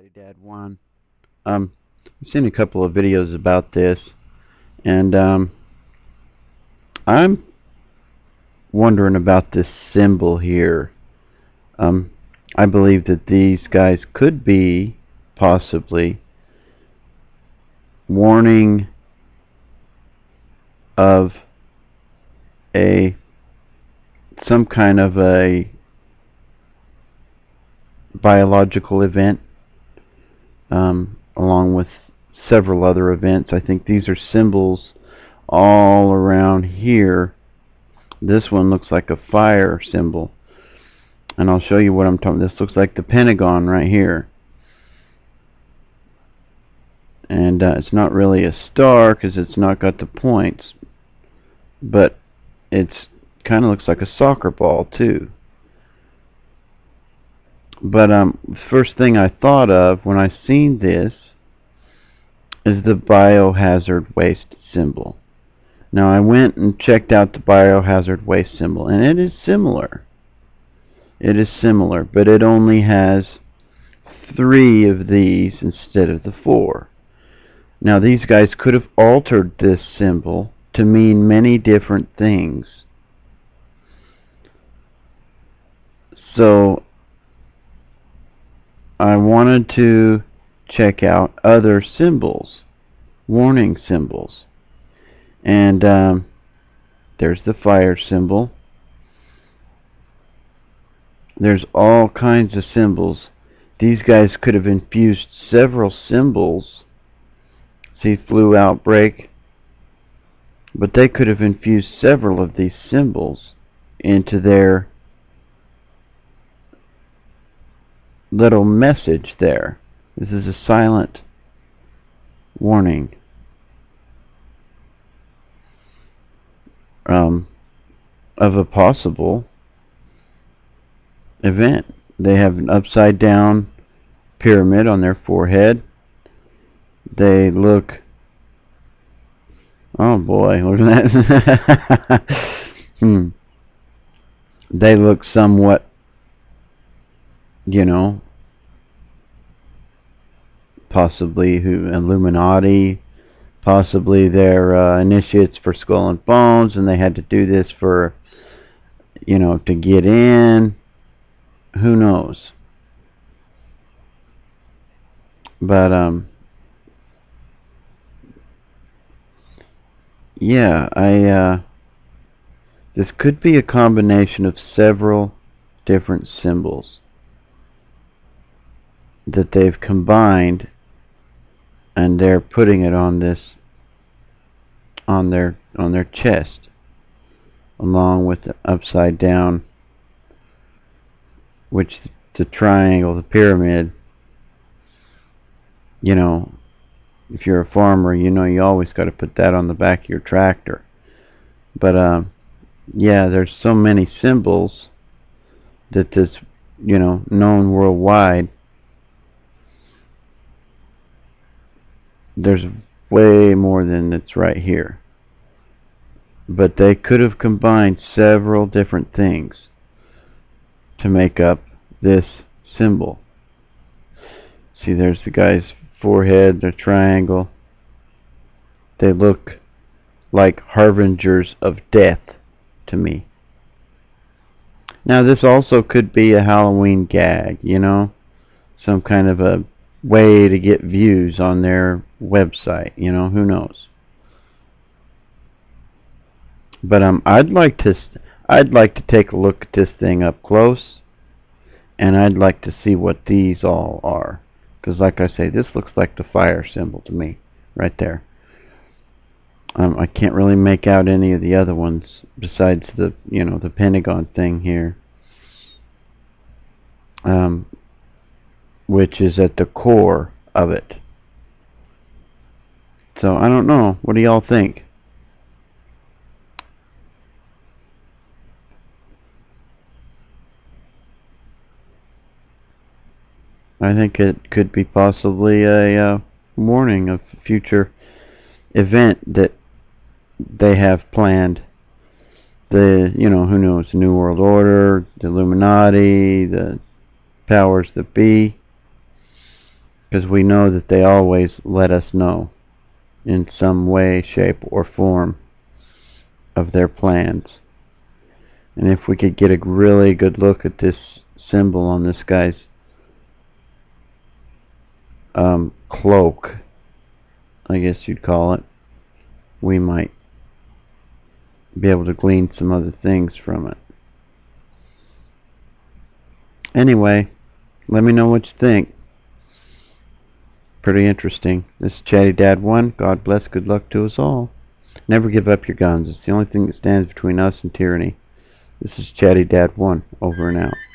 chaddydad1. I've seen a couple of videos about this, and I'm wondering about this symbol here. I believe that these guys could be possibly warning of some kind of a biological event, along with several other events. I think these are symbols all around here. This one looks like a fire symbol, and I'll show you what I'm talking about. This looks like the Pentagon right here, and it's not really a star because it's not got the points, but it's kind of looks like a soccer ball too. But first thing I thought of when I seen this is the biohazard waste symbol. Now I went and checked out the biohazard waste symbol, and it is similar. It is similar, but it only has 3 of these instead of the 4. Now these guys could have altered this symbol to mean many different things. So I wanted to check out other symbols, warning symbols, and there's the fire symbol. There's all kinds of symbols. These guys could have infused several symbols. See, flu outbreak, but they could have infused several of these symbols into their little message there. This is a silent warning. Of a possible event. They have an upside down pyramid on their forehead. They look, oh boy, look at that. They look somewhat, you know, possibly Illuminati, possibly they're initiates for Skull and Bones, and they had to do this for, you know, to get in. Who knows? But yeah, this could be a combination of several different symbols that they've combined, and they're putting it on this, on their chest, along with the upside down, which the triangle, the pyramid. You know, if you're a farmer, you know you always got to put that on the back of your tractor. But yeah, there's so many symbols that this, you know, known worldwide. There's way more than that's right here, but they could have combined several different things to make up this symbol. See, there's the guy's forehead, the triangle. They look like harbingers of death to me. Now this also could be a Halloween gag, you know, some kind of a way to get views on their website, you know, who knows. But I'd like to take a look at this thing up close, and I'd like to see what these all are, because like I say, this looks like the fire symbol to me right there. I can't really make out any of the other ones besides the, you know, the Pentagon thing here, which is at the core of it. So I don't know. What do y'all think? I think it could be possibly a warning of a future event that they have planned. The, you know, who knows, the New World Order, the Illuminati, the powers that be. because we know that they always let us know in some way, shape, or form of their plans. And if we could get a really good look at this symbol on this guy's cloak, I guess you'd call it, we might be able to glean some other things from it. Anyway, let me know what you think. Pretty interesting. This is chaddydad1. God bless. Good luck to us all. Never give up your guns. It's the only thing that stands between us and tyranny. This is chaddydad1. Over and out.